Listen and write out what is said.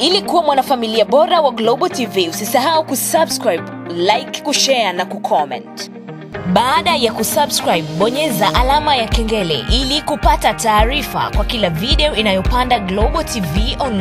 Ili kuwa mwanafamilia bora wa Global TV, usisahau kusubscribe, like, kushare na kucomment. Baada ya kusubscribe, bonyeza alama ya kengele ili kupata taarifa kwa kila video inayopanda Global TV Online.